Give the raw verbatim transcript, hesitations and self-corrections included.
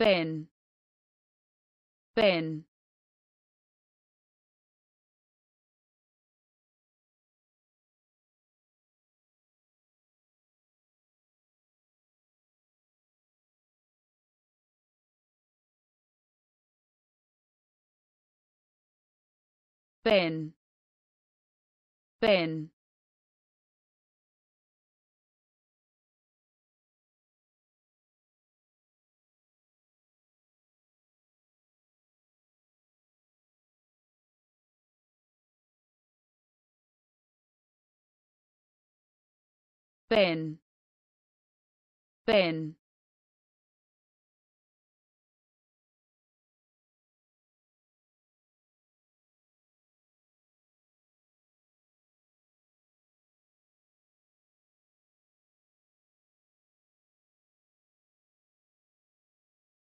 bin, bin, bin, bin. bin, bin.